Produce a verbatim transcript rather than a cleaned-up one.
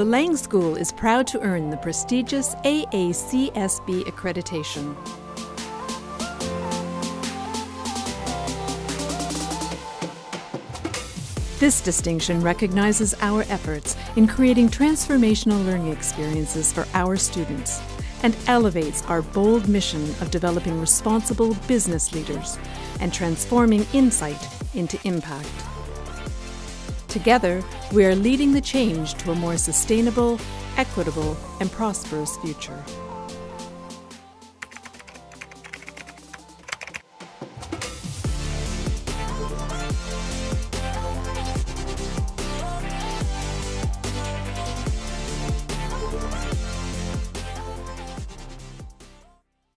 The Lang School is proud to earn the prestigious A A C S B accreditation. This distinction recognizes our efforts in creating transformational learning experiences for our students and elevates our bold mission of developing responsible business leaders and transforming insight into impact. Together, we are leading the change to a more sustainable, equitable, and prosperous future.